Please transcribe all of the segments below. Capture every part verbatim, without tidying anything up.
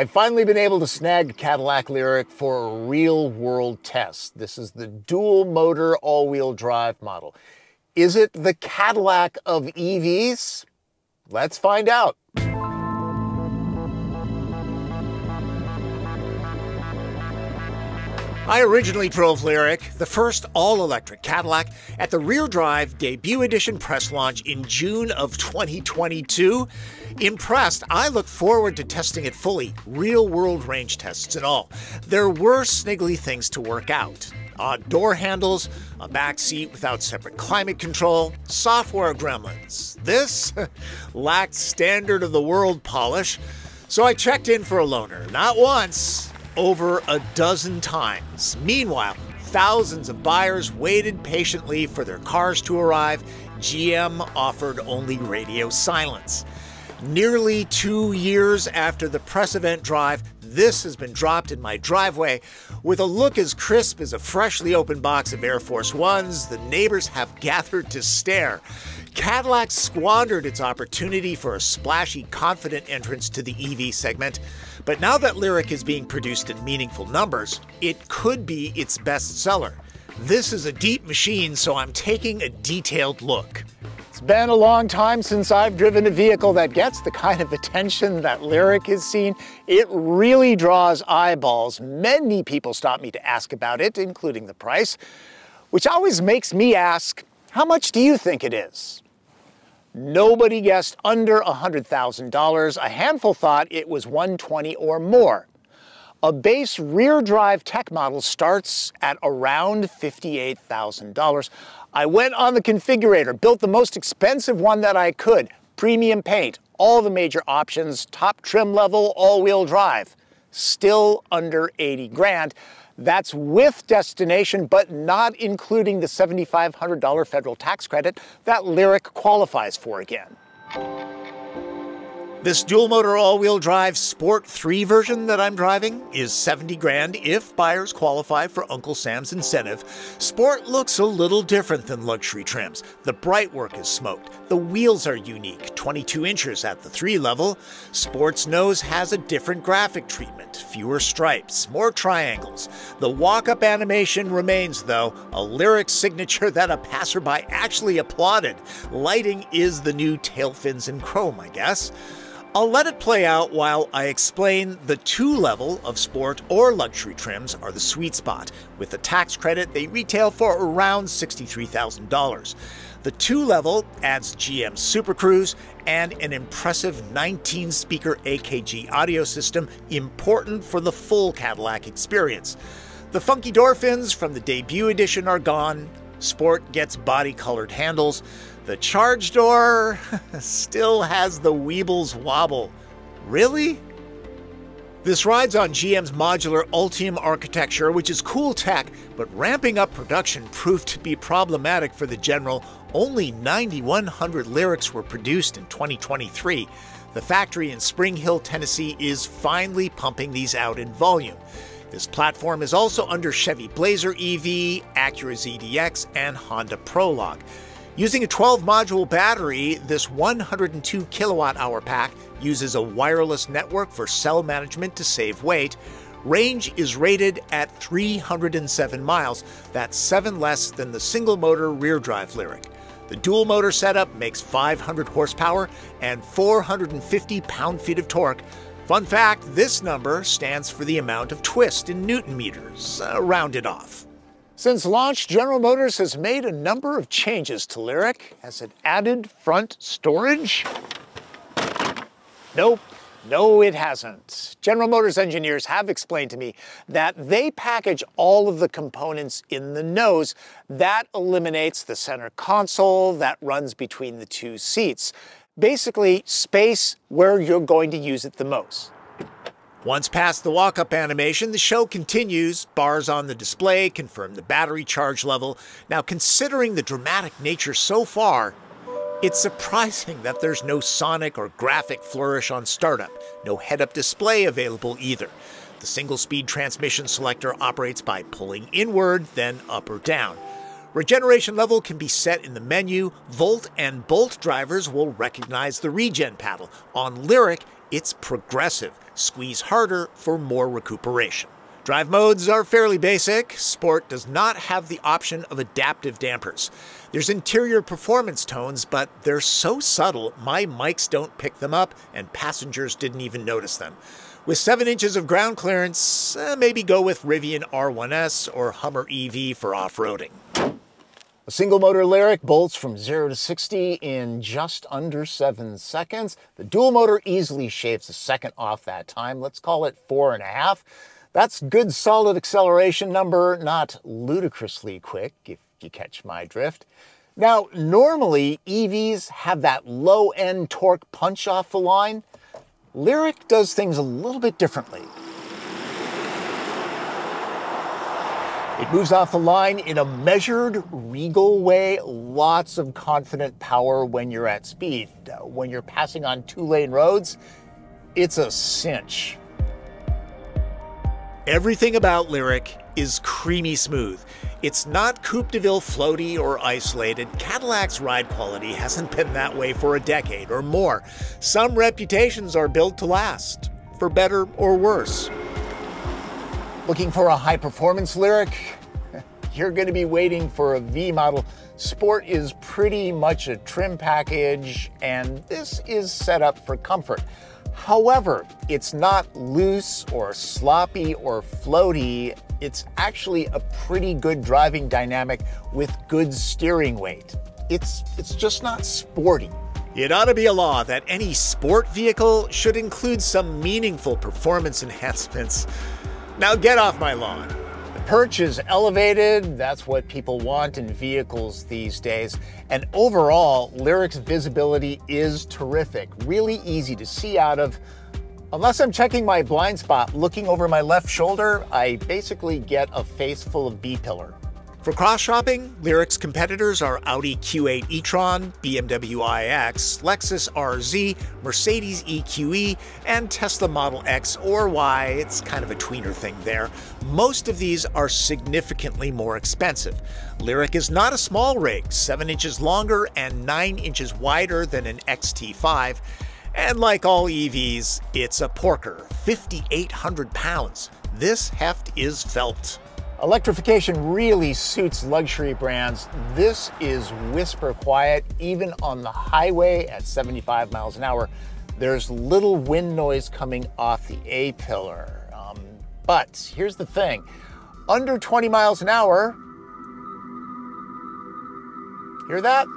I've finally been able to snag Cadillac Lyriq for a real-world test. This is the dual-motor, all-wheel drive model. Is it the Cadillac of E Vs? Let's find out. I originally drove Lyriq, the first all-electric Cadillac, at the Rear Drive Debut Edition press launch in June of twenty twenty-two. Impressed, I look forward to testing it fully, real-world range tests and all. There were sniggly things to work out. Odd door handles, a back seat without separate climate control, software gremlins. This lacked standard-of-the-world polish, so I checked in for a loaner, not once, over a dozen times. Meanwhile, thousands of buyers waited patiently for their cars to arrive. G M offered only radio silence. Nearly two years after the press event drive, this has been dropped in my driveway. With a look as crisp as a freshly opened box of Air Force Ones, the neighbors have gathered to stare. Cadillac squandered its opportunity for a splashy, confident entrance to the E V segment. But now that Lyriq is being produced in meaningful numbers, it could be its best seller. This is a deep machine, so I'm taking a detailed look. It's been a long time since I've driven a vehicle that gets the kind of attention that Lyriq has seen. It really draws eyeballs. Many people stop me to ask about it, including the price, which always makes me ask, how much do you think it is? Nobody guessed under one hundred thousand dollars. A handful thought it was one hundred twenty thousand dollars or more. A base rear drive tech model starts at around fifty-eight thousand dollars. I went on the configurator, built the most expensive one that I could. Premium paint, all the major options, top trim level, all-wheel drive. Still under eighty grand. That's with destination, but not including the seven thousand five hundred dollar federal tax credit that Lyriq qualifies for again. This dual-motor all-wheel drive Sport three version that I'm driving is seventy grand if buyers qualify for Uncle Sam's incentive. Sport looks a little different than luxury trims. The brightwork is smoked. The wheels are unique, twenty-two inches at the three level. Sport's nose has a different graphic treatment, fewer stripes, more triangles. The walk-up animation remains, though, a Lyriq signature that a passerby actually applauded. Lighting is the new tail fins in chrome, I guess. I'll let it play out while I explain the two level of sport or luxury trims are the sweet spot. With the tax credit, they retail for around sixty-three thousand dollars. The two level adds G M Super Cruise and an impressive nineteen speaker A K G audio system, important for the full Cadillac experience. The funky door fins from the debut edition are gone. Sport gets body-colored handles. The charge door still has the Weeble's wobble. Really? This rides on G M's modular Ultium architecture, which is cool tech, but ramping up production proved to be problematic for the General. Only nine thousand one hundred Lyriqs were produced in twenty twenty-three. The factory in Spring Hill, Tennessee is finally pumping these out in volume. This platform is also under Chevy Blazer E V, Acura Z D X, and Honda Prologue. Using a twelve module battery, this one hundred two kilowatt hour pack uses a wireless network for cell management to save weight. Range is rated at three hundred seven miles. That's seven less than the single motor rear drive Lyriq. The dual motor setup makes five hundred horsepower and four hundred fifty pound-feet of torque. Fun fact, this number stands for the amount of twist in Newton meters, uh, rounded off. Since launch, General Motors has made a number of changes to Lyriq. Has it added front storage? Nope, no it hasn't. General Motors engineers have explained to me that they package all of the components in the nose. That eliminates the center console that runs between the two seats. Basically, space where you're going to use it the most. Once past the walk-up animation, the show continues. Bars on the display confirm the battery charge level. Now, considering the dramatic nature so far, it's surprising that there's no sonic or graphic flourish on startup. No head-up display available either. The single-speed transmission selector operates by pulling inward, then up or down. Regeneration level can be set in the menu. Volt and Bolt drivers will recognize the regen paddle. On Lyriq, It's progressive. Squeeze harder for more recuperation. Drive modes are fairly basic. Sport does not have the option of adaptive dampers. There's interior performance tones, but they're so subtle my mics don't pick them up and passengers didn't even notice them. With seven inches of ground clearance, uh, maybe go with Rivian R one S or Hummer E V for off-roading. A single motor Lyriq bolts from zero to sixty in just under seven seconds. The dual motor easily shaves a second off that time. Let's call it four and a half. That's good solid acceleration number, not ludicrously quick, if you catch my drift. Now, normally E Vs have that low-end torque punch off the line. Lyriq does things a little bit differently. It moves off the line in a measured, regal way. Lots of confident power when you're at speed. When you're passing on two-lane roads, it's a cinch. Everything about Lyriq is creamy smooth. It's not Coupe de Ville floaty or isolated. Cadillac's ride quality hasn't been that way for a decade or more. Some reputations are built to last, for better or worse. Looking for a high-performance Lyriq? You're going to be waiting for a V model. Sport is pretty much a trim package, and this is set up for comfort. However, it's not loose or sloppy or floaty. It's actually a pretty good driving dynamic with good steering weight. It's, it's just not sporty. It ought to be a law that any sport vehicle should include some meaningful performance enhancements. Now get off my lawn. The perch is elevated. That's what people want in vehicles these days. And overall, Lyriq's visibility is terrific. Really easy to see out of. Unless I'm checking my blind spot, looking over my left shoulder, I basically get a face full of B-pillar. For cross-shopping, Lyriq's competitors are Audi Q eight e-tron, B M W iX, Lexus R Z, Mercedes E Q E, and Tesla Model X or Y. It's kind of a tweener thing there. Most of these are significantly more expensive. Lyriq is not a small rig, seven inches longer and nine inches wider than an X T five. And like all E Vs, it's a porker, fifty-eight hundred pounds. This heft is felt. Electrification really suits luxury brands. This is whisper quiet. Even on the highway at seventy-five miles an hour, there's little wind noise coming off the A-pillar. Um, but here's the thing, under twenty miles an hour, hear that?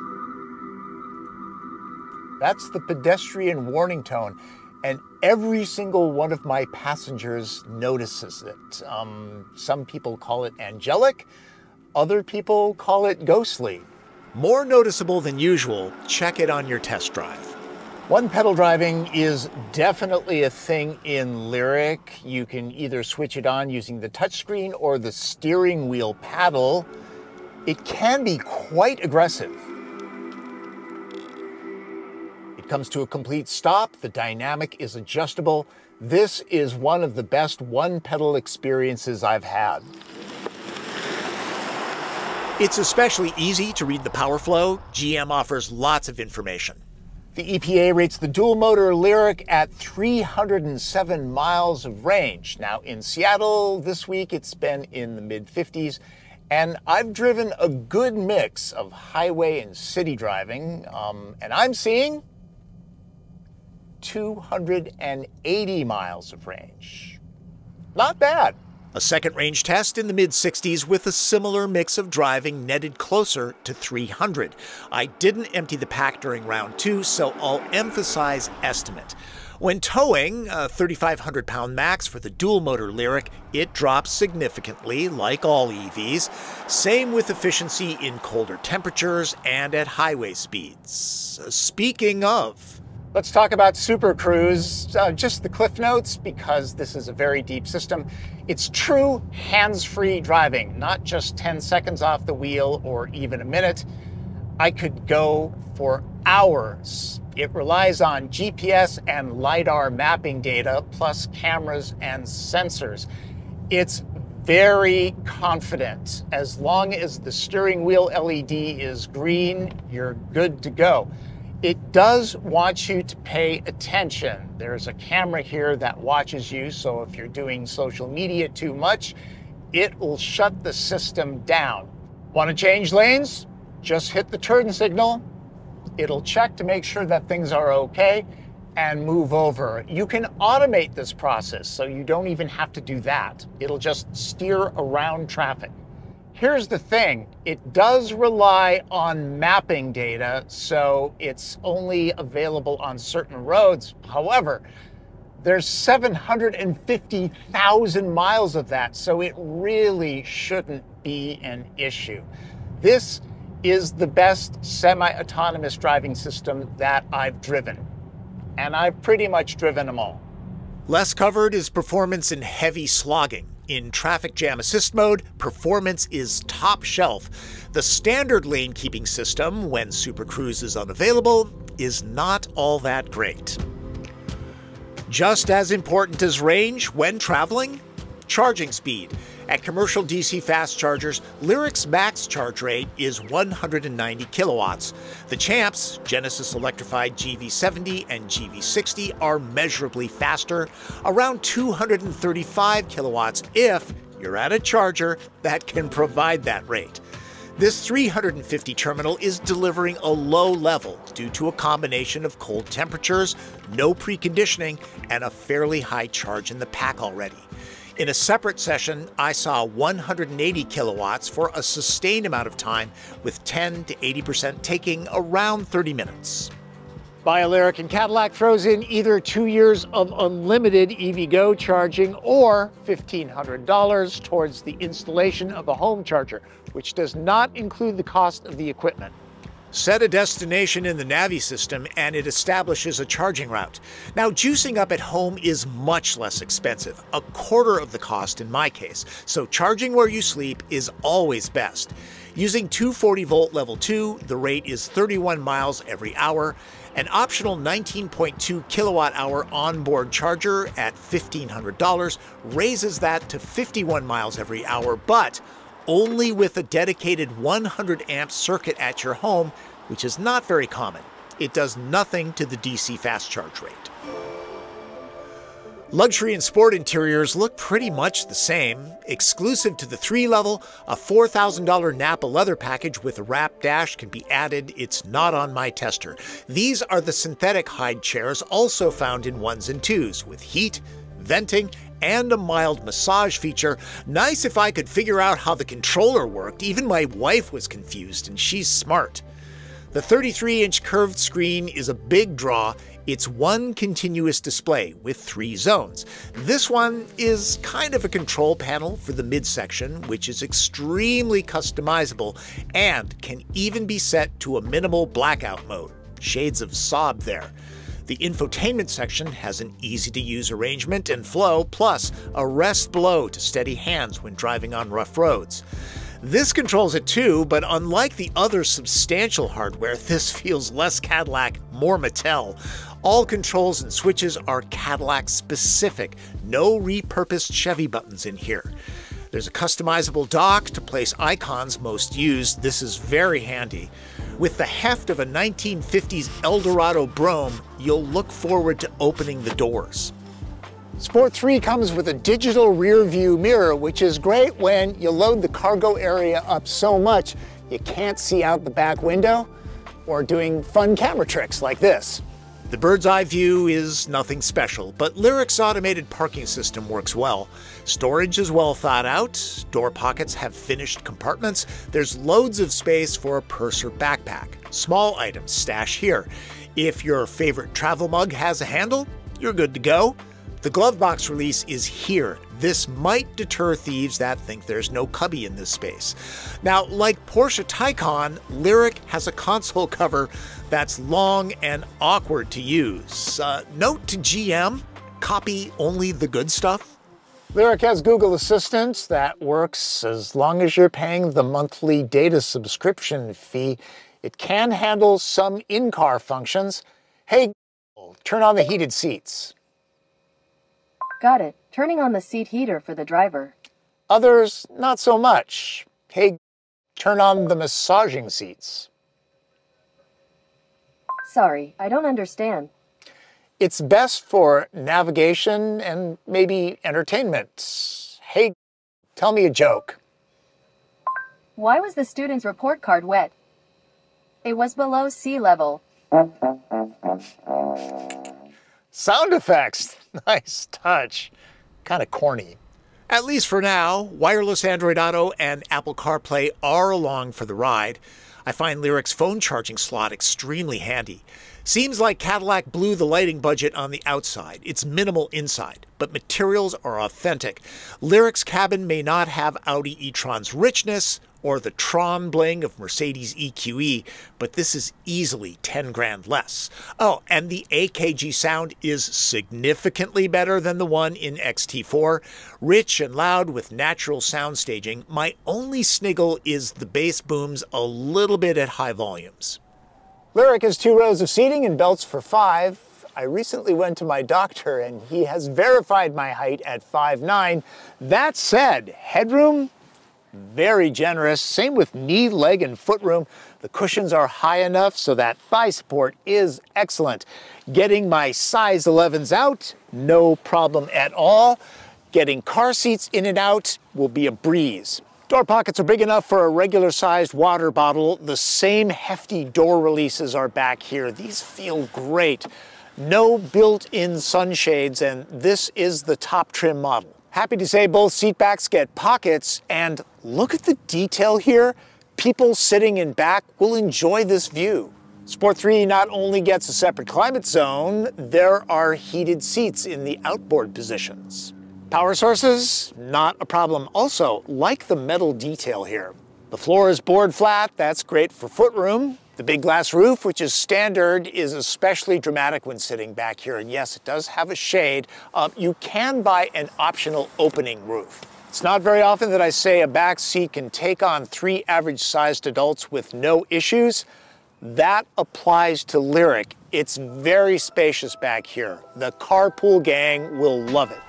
That's the pedestrian warning tone, and every single one of my passengers notices it. Um, some people call it angelic, other people call it ghostly. More noticeable than usual, check it on your test drive. One pedal driving is definitely a thing in Lyriq. You can either switch it on using the touchscreen or the steering wheel paddle. It can be quite aggressive. Comes to a complete stop, the dynamic is adjustable. This is one of the best one-pedal experiences I've had. It's especially easy to read the power flow. G M offers lots of information. The E P A rates the dual motor Lyriq at three hundred seven miles of range. Now in Seattle this week, it's been in the mid fifties. And I've driven a good mix of highway and city driving, um, and I'm seeing two hundred eighty miles of range. Not bad. A second range test in the mid sixties with a similar mix of driving netted closer to three hundred. I didn't empty the pack during round two, so I'll emphasize estimate. When towing, a thirty-five hundred pound max for the dual motor Lyriq, it drops significantly, like all E Vs. Same with efficiency in colder temperatures and at highway speeds. Speaking of, let's talk about Super Cruise, uh, just the cliff notes, because this is a very deep system. It's true hands-free driving, not just ten seconds off the wheel or even a minute. I could go for hours. It relies on G P S and LiDAR mapping data, plus cameras and sensors. It's very confident. As long as the steering wheel L E D is green, you're good to go. It does want you to pay attention. There's a camera here that watches you, so if you're doing social media too much, it will shut the system down. Want to change lanes? Just hit the turn signal. It'll check to make sure that things are okay and move over. You can automate this process, so you don't even have to do that. It'll just steer around traffic. Here's the thing, it does rely on mapping data, so it's only available on certain roads. However, there's seven hundred fifty thousand miles of that, so it really shouldn't be an issue. This is the best semi-autonomous driving system that I've driven, and I've pretty much driven them all. Less covered is performance in heavy slogging. In traffic jam assist mode, performance is top shelf. The standard lane keeping system, when Super Cruise is unavailable, is not all that great. Just as important as range when traveling? Charging speed. At commercial D C fast chargers, Lyriq's max charge rate is one hundred ninety kilowatts. The champs, Genesis Electrified G V seventy and G V sixty, are measurably faster, around two hundred thirty-five kilowatts if you're at a charger that can provide that rate. This three hundred fifty terminal is delivering a low level due to a combination of cold temperatures, no preconditioning, and a fairly high charge in the pack already. In a separate session, I saw one hundred eighty kilowatts for a sustained amount of time, with ten to eighty percent taking around thirty minutes. Buy a Lyriq and Cadillac throws in either two years of unlimited EVgo charging or fifteen hundred dollars towards the installation of a home charger, which does not include the cost of the equipment. Set a destination in the Navi system and it establishes a charging route. Now, juicing up at home is much less expensive, a quarter of the cost in my case, so charging where you sleep is always best. Using two forty volt level two, the rate is thirty-one miles every hour, an optional nineteen point two kilowatt hour onboard charger at fifteen hundred dollars raises that to fifty-one miles every hour, but only with a dedicated one hundred amp circuit at your home, which is not very common. It does nothing to the D C fast charge rate. Luxury and sport interiors look pretty much the same. Exclusive to the three level, a four thousand dollar Napa leather package with a wrap dash can be added. It's not on my tester. These are the synthetic hide chairs also found in ones and twos with heat, venting, and a mild massage feature. Nice if I could figure out how the controller worked. Even my wife was confused, and she's smart. The thirty-three inch curved screen is a big draw. It's one continuous display with three zones. This one is kind of a control panel for the midsection, which is extremely customizable and can even be set to a minimal blackout mode. Shades of Sob there. The infotainment section has an easy-to-use arrangement and flow, plus a rest blow to steady hands when driving on rough roads. This controls it too, but unlike the other substantial hardware, this feels less Cadillac, more Mattel. All controls and switches are Cadillac-specific. No repurposed Chevy buttons in here. There's a customizable dock to place icons most used. This is very handy. With the heft of a nineteen fifties Eldorado Brome, you'll look forward to opening the doors. Sport three comes with a digital rear view mirror, which is great when you load the cargo area up so much you can't see out the back window, or doing fun camera tricks like this. The bird's eye view is nothing special, but Lyriq's automated parking system works well. Storage is well thought out, door pockets have finished compartments, there's loads of space for a purse or backpack. Small items stash here. If your favorite travel mug has a handle, you're good to go. The glove box release is here. This might deter thieves that think there's no cubby in this space. Now, like Porsche Taycan, Lyriq has a console cover that's long and awkward to use. Uh, note to G M, copy only the good stuff. Lyriq has Google Assistant that works as long as you're paying the monthly data subscription fee. It can handle some in-car functions. Hey, Google, turn on the heated seats. Got it. Turning on the seat heater for the driver. Others, not so much. Hey, turn on the massaging seats. Sorry, I don't understand. It's best for navigation and maybe entertainment. Hey, tell me a joke. Why was the student's report card wet? It was below sea level. Sound effects. Nice touch. Kind of corny. At least for now, wireless Android Auto and Apple CarPlay are along for the ride. I find Lyriq's phone charging slot extremely handy. Seems like Cadillac blew the lighting budget on the outside. It's minimal inside, but materials are authentic. Lyriq's cabin may not have Audi e-tron's richness or the Tron bling of Mercedes E Q E, but this is easily ten grand less. Oh, and the A K G sound is significantly better than the one in X T four. Rich and loud with natural sound staging. My only sniggle is the bass booms a little bit at high volumes. Lyriq has two rows of seating and belts for five. I recently went to my doctor and he has verified my height at five nine. That said, headroom, very generous. Same with knee, leg, and foot room. The cushions are high enough so that thigh support is excellent. Getting my size elevens out, no problem at all. Getting car seats in and out will be a breeze. Door pockets are big enough for a regular-sized water bottle. The same hefty door releases are back here. These feel great. No built-in sunshades, and this is the top trim model. Happy to say both seatbacks get pockets, and look at the detail here. People sitting in back will enjoy this view. Sport three not only gets a separate climate zone, there are heated seats in the outboard positions. Power sources, not a problem. Also, like the metal detail here. The floor is board flat, that's great for footroom. The big glass roof, which is standard, is especially dramatic when sitting back here. And yes, it does have a shade. Um, you can buy an optional opening roof. It's not very often that I say a back seat can take on three average-sized adults with no issues. That applies to Lyriq. It's very spacious back here. The carpool gang will love it.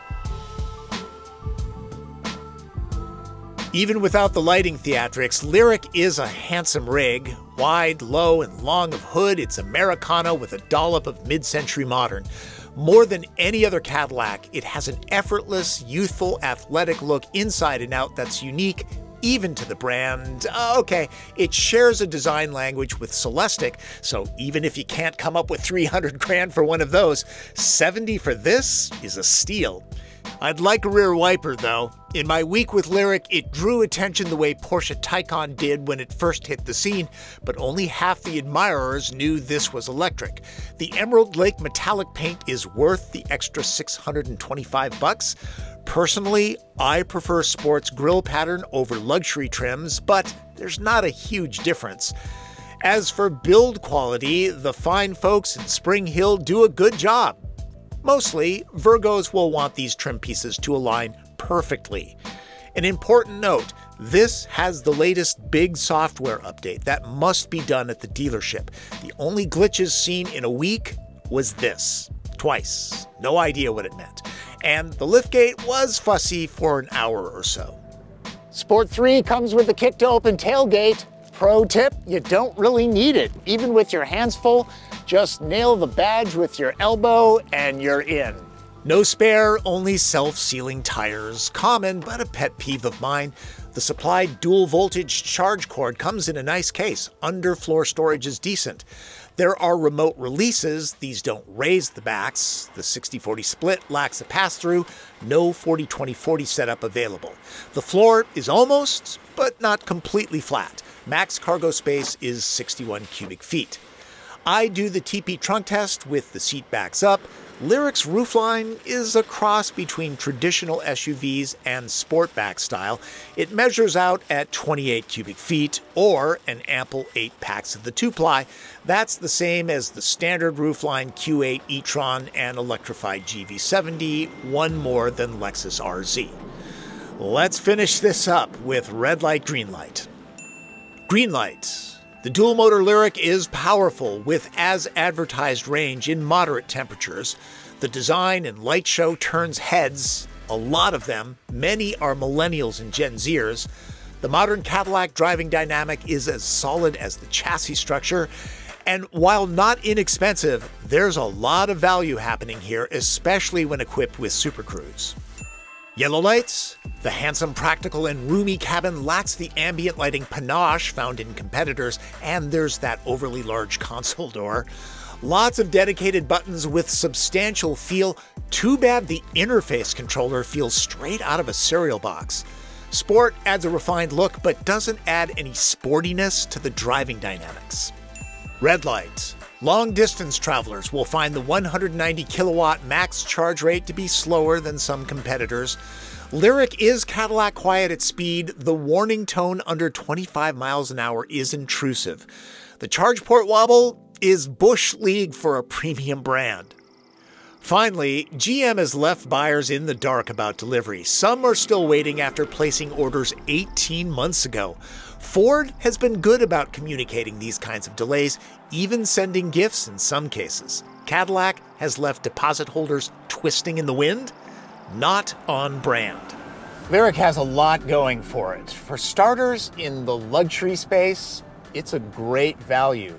Even without the lighting theatrics, Lyriq is a handsome rig. Wide, low, and long of hood, it's Americana with a dollop of mid-century modern. More than any other Cadillac, it has an effortless, youthful, athletic look inside and out that's unique even to the brand. Okay, it shares a design language with Celestiq, so even if you can't come up with three hundred grand for one of those, seventy for this is a steal. I'd like a rear wiper, though. In my week with Lyriq, it drew attention the way Porsche Taycan did when it first hit the scene, but only half the admirers knew this was electric. The Emerald Lake metallic paint is worth the extra six hundred twenty-five bucks. Personally, I prefer sports grille pattern over luxury trims, but there's not a huge difference. As for build quality, the fine folks in Spring Hill do a good job. Mostly, Virgos will want these trim pieces to align perfectly. An important note, this has the latest big software update that must be done at the dealership. The only glitches seen in a week was this. Twice. No idea what it meant. And the liftgate was fussy for an hour or so. Sport three comes with a kick-to-open tailgate. Pro tip, you don't really need it. Even with your hands full, just nail the badge with your elbow and you're in. No spare, only self-sealing tires. Common, but a pet peeve of mine. The supplied dual voltage charge cord comes in a nice case. Underfloor storage is decent. There are remote releases. These don't raise the backs. The sixty forty split lacks a pass-through. No forty twenty forty setup available. The floor is almost, but not completely flat. Max cargo space is sixty-one cubic feet. I do the T P trunk test with the seat backs up. Lyriq's roofline is a cross between traditional S U Vs and sportback style. It measures out at twenty-eight cubic feet, or an ample eight packs of the two-ply. That's the same as the standard roofline Q eight e-tron and electrified G V seventy, one more than Lexus R Z. Let's finish this up with red light, green light. Green light. The dual-motor Lyriq is powerful, with as-advertised range in moderate temperatures. The design and light show turns heads, a lot of them. Many are millennials and Gen Zers. The modern Cadillac driving dynamic is as solid as the chassis structure, And while not inexpensive, there's a lot of value happening here, especially when equipped with Super Cruise. Yellow lights. The handsome, practical, and roomy cabin lacks the ambient lighting panache found in competitors, and there's that overly large console door. Lots of dedicated buttons with substantial feel. Too bad the interface controller feels straight out of a cereal box. Sport adds a refined look, but doesn't add any sportiness to the driving dynamics. Red lights. Long-distance travelers will find the one hundred ninety kilowatt max charge rate to be slower than some competitors. Lyriq is Cadillac quiet at speed. The warning tone under twenty-five miles an hour is intrusive. The charge port wobble is bush league for a premium brand. Finally, G M has left buyers in the dark about delivery. Some are still waiting after placing orders eighteen months ago. Ford has been good about communicating these kinds of delays, even sending gifts in some cases. Cadillac has left deposit holders twisting in the wind. Not on brand. Lyriq has a lot going for it. For starters, in the luxury space, it's a great value.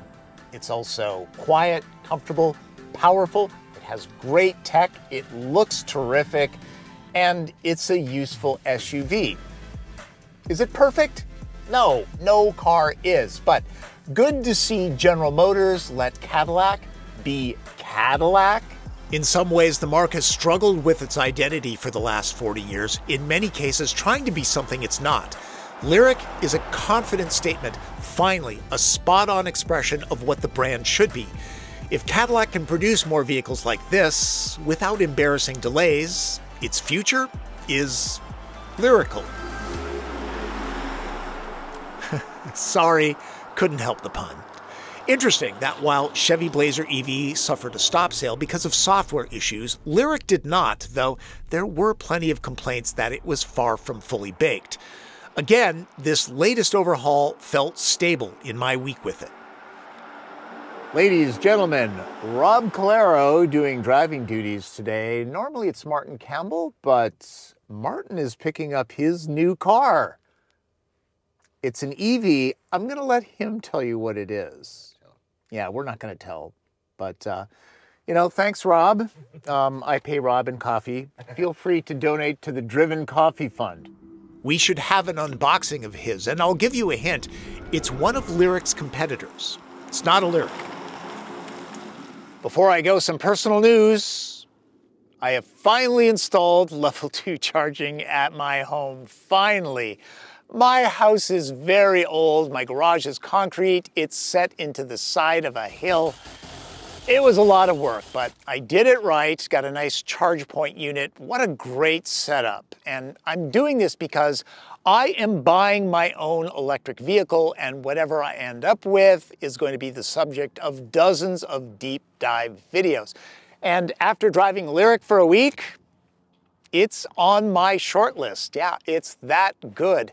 It's also quiet, comfortable, powerful. It has great tech, it looks terrific, and it's a useful S U V. Is it perfect? No, no car is, but good to see General Motors let Cadillac be Cadillac. In some ways, the mark has struggled with its identity for the last forty years, in many cases trying to be something it's not. Lyriq is a confident statement, finally, a spot-on expression of what the brand should be. If Cadillac can produce more vehicles like this without embarrassing delays, its future is lyrical. Sorry, couldn't help the pun. Interesting that while Chevy Blazer E V suffered a stop sale because of software issues, Lyriq did not, though there were plenty of complaints that it was far from fully baked. Again, this latest overhaul felt stable in my week with it. Ladies, gentlemen, Rob Calero doing driving duties today. Normally it's Martin Campbell, but Martin is picking up his new car. It's an E V. I'm gonna let him tell you what it is. Yeah, we're not gonna tell, but uh, you know, thanks Rob. Um, I pay Rob in coffee. Feel free to donate to the Driven Coffee Fund. We should have an unboxing of his, and I'll give you a hint. It's one of Lyriq's competitors. It's not a Lyriq. Before I go, some personal news. I have finally installed level two charging at my home, finally. My house is very old, my garage is concrete, it's set into the side of a hill. It was a lot of work, but I did it right, got a nice charge point unit. What a great setup. And I'm doing this because I am buying my own electric vehicle, and whatever I end up with is going to be the subject of dozens of deep dive videos. And after driving Lyriq for a week, it's on my short list. Yeah, it's that good.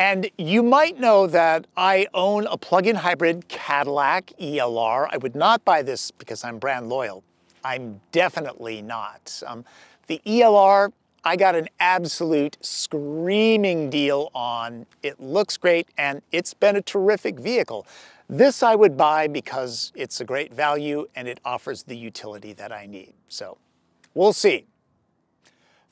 And you might know that I own a plug-in hybrid Cadillac E L R. I would not buy this because I'm brand loyal. I'm definitely not. Um, the E L R, I got an absolute screaming deal on. It looks great, and it's been a terrific vehicle. This I would buy because it's a great value and it offers the utility that I need. So we'll see.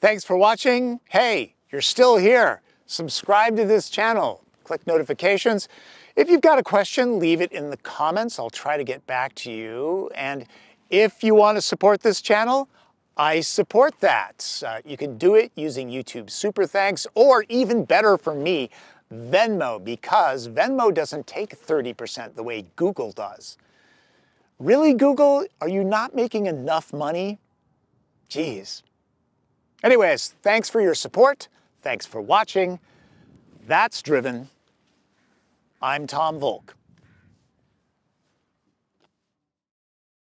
Thanks for watching. Hey, you're still here. Subscribe to this channel. Click notifications. If you've got a question, leave it in the comments. I'll try to get back to you. And if you want to support this channel, I support that. Uh, you can do it using YouTube Super Thanks, or even better for me, Venmo, because Venmo doesn't take thirty percent the way Google does. Really, Google? Are you not making enough money? Geez. Anyways, thanks for your support. Thanks for watching. That's Driven. I'm Tom Volk.